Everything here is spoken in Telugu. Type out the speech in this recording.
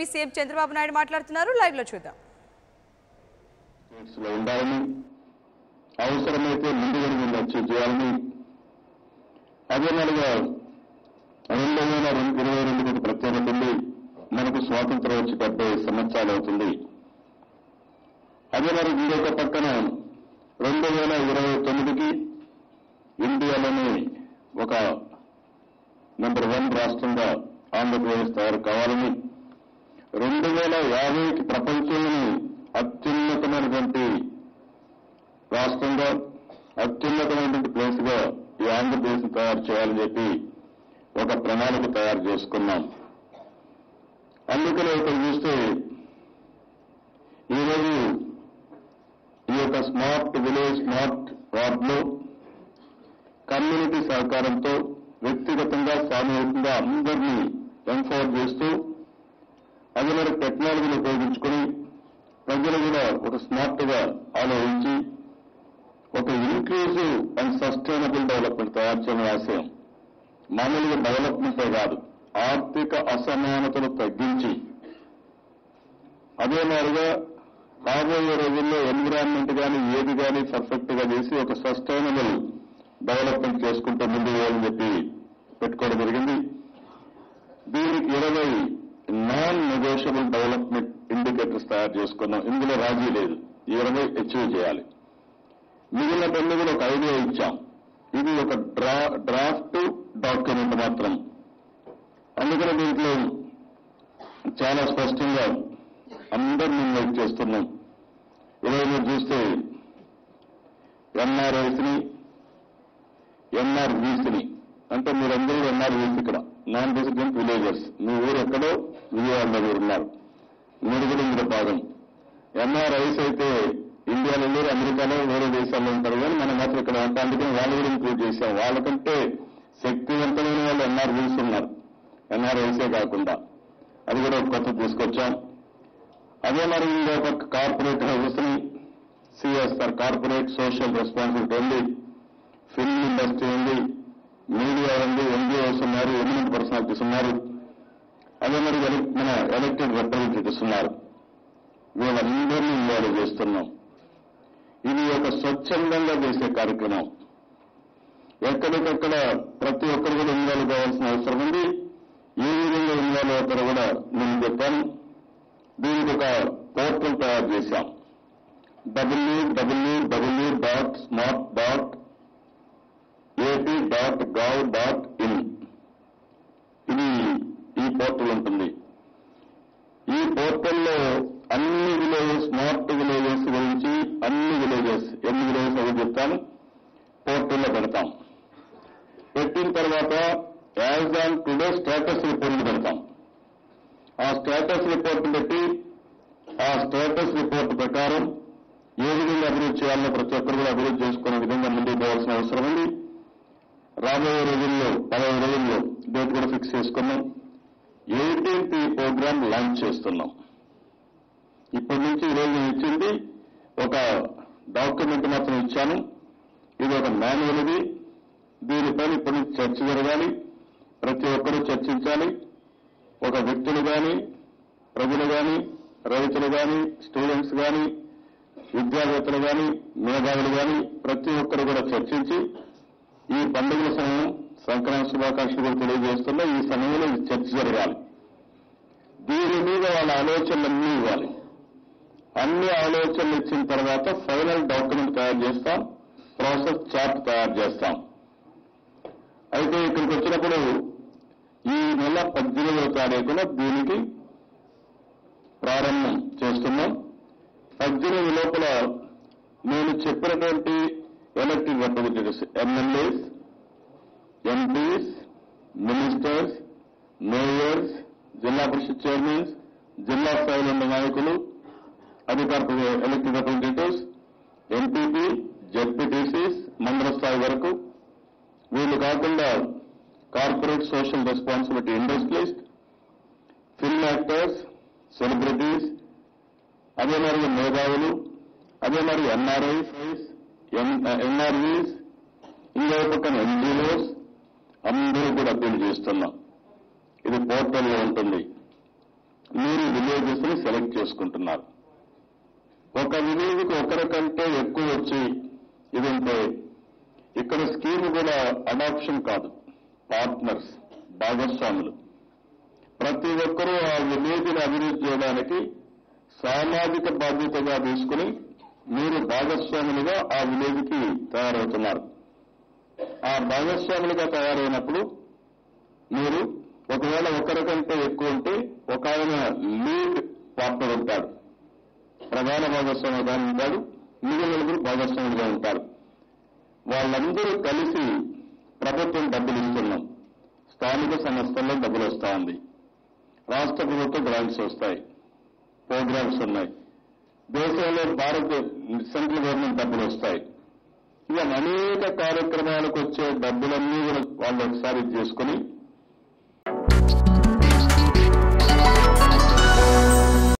ఏపీ సీఎం చంద్రబాబు నాయుడు మాట్లాడుతున్నారు. లైవ్ లో చూద్దాం. అవసరమైతే ముందుకు చేయాలని అదే నెలగా 2022 ప్రత్యేక బిల్లు మనకు స్వాతంత్రం వచ్చి 70 సంవత్సరాలు అవుతుంది. అదే మరి ఇంకొక పక్కన 2029కి ఇండియాలోని ఒక నంబర్ 1 రాష్ట్రంగా ఆంధ్రప్రదేశ్ తయారు కావాలని, 2050కి ప్రపంచంలోని అత్యున్నతమైనటువంటి రాష్ట్రంగా అత్యున్నతమైనటువంటి ప్లేస్ గా ఈ ఆంధ్రప్రదేశ్ తయారు చేయాలని చెప్పి ఒక ప్రణాళిక తయారు చేసుకున్నాం. అందుకనే ఇక్కడ చూస్తే ఈరోజు ఈ యొక్క స్మార్ట్ విలేజ్ స్మార్ట్ వార్డ్ లో కమ్యూనిటీ సహకారంతో వ్యక్తిగతంగా సామూహికంగా అందరినీ ఎంపవర్ చేస్తూ అది మరి టెక్నాలజీని ఉపయోగించుకుని ప్రజలు కూడా ఒక స్మార్ట్ గా ఆలోచించి ఒక ఇంక్లూజివ్ అండ్ సస్టైనబుల్ డెవలప్మెంట్ తయారు చేయడం ఆశయం. మామూలుగా డెవలప్మెంటే కాదు, ఆర్థిక అసమానతను తగ్గించి అదే మాదిరిగా రాబోయే రోజుల్లో ఎన్విరాన్మెంట్ కానీ ఏది కానీ పర్ఫెక్ట్ గా చేసి ఒక సస్టైనబుల్ డెవలప్మెంట్ చేసుకుంటూ ముందు పోవాలని చెప్పి పెట్టుకోవడం జరిగింది. దీనికి 20 నాన్ నెగోషియబుల్ డెవలప్మెంట్ ఇండికేటర్స్ తయారు చేసుకున్నాం. ఇందులో రాజీ లేదు, 20 అచీవ్ చేయాలి. మిగిలిన పనులు కూడా ఒక ఐడియా ఇచ్చాం. ఇది ఒక డ్రాఫ్ట్ డాక్యుమెంట్ మాత్రం. అందుకనే దీంట్లో చాలా స్పష్టంగా అందరూ నిర్ణయం చేస్తున్నాం. ఈరోజు మీరు చూస్తే ఎన్ఆర్ఐస్ని ఎన్ఆర్వీసీని అంటే మీరందరూ ఎన్ఆర్వీసీ ఇక్కడ నాన్ రెసిడెంట్ విలేజర్స్, మీ ఊరు ఎక్కడో విజయవాడలో ఉన్నారు, మీరు కూడా ఇందులో భాగం. ఎన్ఆర్ఐస్ అయితే ఇండియాలో లేరు, అమెరికాలో వేరే దేశాల్లో ఉంటారు, కానీ మనం మాత్రం ఇక్కడ ఉంటాం. అందుకని వాళ్ళు కూడా ఇంక్లూడ్ చేశాం. వాళ్ళకంటే శక్తివంతమైన వాళ్ళు ఎన్ఆర్వీస్ ఉన్నారు, ఎన్ఆర్ఐసే కాకుండా. అది కూడా ఒక కొత్త తీసుకొచ్చాం. అదే మరి ఇంకొక కార్పొరేట్ హౌస్ని సిఎస్ఆర్ కార్పొరేట్ సోషల్ రెస్పాన్సిబిలిటీ ఉంది, ఫిల్మ్ ఇండస్ట్రీ ఉంది, మీడియా ఉంది, ఎన్జిఓస్ ఉన్నారు, ఎమినెంట్ పర్సనాలిటీస్ ఉన్నారు, అదే మరి మన ఎలక్టెడ్ రిప్రజెంటేటివ్స్ ఉన్నారు. వీళ్ళందరినీ ఇన్వాల్వ్ చేస్తున్నాం. ఇది ఒక స్వచ్ఛందంగా చేసే కార్యక్రమం. ఎక్కడికక్కడ ప్రతి ఒక్కరు కూడా ఇన్వాల్వ్ కావాల్సిన అవసరం ఉంది. ఏ విధంగా ఇన్వాల్వ్ అవుతారో కూడా నేను చెప్పాను. దీనికి ఒక పోర్టల్ తయారు చేశాం. www.smart.ap.gov.in ఇది ఈ పోర్టల్ ఉంటుంది. ఈ పోర్టల్లో అన్ని విలేజెస్ స్మార్ట్ విలేజెస్ గురించి అన్ని విలేజెస్ ఎన్ని విలేజెస్ అవి చెప్తాను, పోర్టల్లో పెడతాం. పెట్టిన తర్వాత as on today status report పెడతాం. ఆ స్టేటస్ రిపోర్ట్ పెట్టి ఆ స్టేటస్ రిపోర్ట్ ప్రకారం ఏ విధంగా అభివృద్ధి చేయాలో ప్రతి ఒక్కరు కూడా అభివృద్ధి చేసుకునే విధంగా ముందుకు పోవాల్సిన అవసరం ఉంది. రాబోయే రోజుల్లో 15 రోజుల్లో డేట్ కూడా ఫిక్స్ చేసుకున్నాం. 18th ఈ ప్రోగ్రామ్ లాంచ్ చేస్తున్నాం. ఇప్పటి నుంచి ఈరోజు నేను ఇచ్చింది ఒక డాక్యుమెంట్ మాత్రం ఇచ్చాను. ఇది ఒక మాన్యువల్. ఇది దీనిపైన ఇప్పటి నుంచి చర్చ జరగాలి, ప్రతి ఒక్కరూ చర్చించాలి. ఒక వ్యక్తులు కానీ, ప్రజలు కానీ, రైతులు కానీ, స్టూడెంట్స్ కానీ, విద్యావేత్తలు కానీ, మేధావులు కానీ ప్రతి ఒక్కరు కూడా చర్చించి ఈ పండుగల సమయం సంక్రాంతి శుభాకాంక్షలు తెలియజేస్తున్న ఈ సమయంలో చర్చ జరగాలి. దీని మీద వాళ్ళ ఆలోచనలన్నీ ఇవ్వాలి. అన్ని ఆలోచనలు ఇచ్చిన తర్వాత ఫైనల్ డాక్యుమెంట్ తయారు చేస్తాం, ప్రాసెస్ చార్ట్ తయారు చేస్తాం. అయితే ఇక్కడికి వచ్చినప్పుడు ఈ నెల 18వ తారీఖున దీనికి ప్రారంభం చేస్తున్నాం. 18 లోపల నేను చెప్పినటువంటి elected representatives, MLAs, MPs, ministers, mayors, Zilla Parishad chairmans, జిల్లా స్థాయిలో ఉన్న నాయకులు, అధికార ఎలక్టెడ్ రిప్రజెంటేటివ్స్, ఎంపీపీ, జెడ్పీటీసీస్ మండల స్థాయి వరకు, వీళ్ళు కాకుండా corporate social responsibility industrialist, film actors, celebrities, అదే మరి మేధావులు, అదే మరి ఎన్ఆర్ఐస్, ఎన్ఆర్వీస్, ఇంకో పక్కన ఎన్జిఓస్ అందరూ కూడా అప్పీల్ చేస్తున్నాం. ఇది పోర్టల్లో ఉంటుంది. మీరు విలేజెస్ ని సెలెక్ట్ చేసుకుంటున్నారు. ఒక విలేజ్కి ఒకరికంటే ఎక్కువ వచ్చి ఇది ఉంటే ఇక్కడ స్కీమ్ కూడా అడాప్షన్ కాదు, పార్ట్నర్స్, భాగస్వాములు. ప్రతి ఒక్కరూ ఆ విలేజ్ని అభివృద్ధి చేయడానికి సామాజిక బాధ్యతగా తీసుకుని మీరు భాగస్వాములుగా ఆ విలేజ్కి తయారవుతున్నారు. ఆ భాగస్వాములుగా తయారైనప్పుడు మీరు ఒకవేళ ఒకరికంటే ఎక్కువ ఉంటే ఒక ఆయన లీడ్ పార్ట్నర్ ఉంటాడు, ప్రధాన భాగస్వామిగా ఉంటాడు, మిగిలిన భాగస్వాములుగా ఉంటారు. వాళ్ళందరూ కలిసి ప్రభుత్వం డబ్బులు ఇస్తున్నాం, స్థానిక సంస్థల్లో డబ్బులు వస్తూ ఉంది, రాష్ట్ర ప్రభుత్వ గ్రాంట్స్ వస్తాయి, ప్రోగ్రామ్స్ ఉన్నాయి, దేశంలో భారత సెంట్రల్ గవర్నమెంట్ డబ్బులు వస్తాయి. ఇలా అనేక కార్యక్రమాలకు వచ్చే డబ్బులన్నీ కూడా వాళ్ళు ఒకసారి చేసుకుని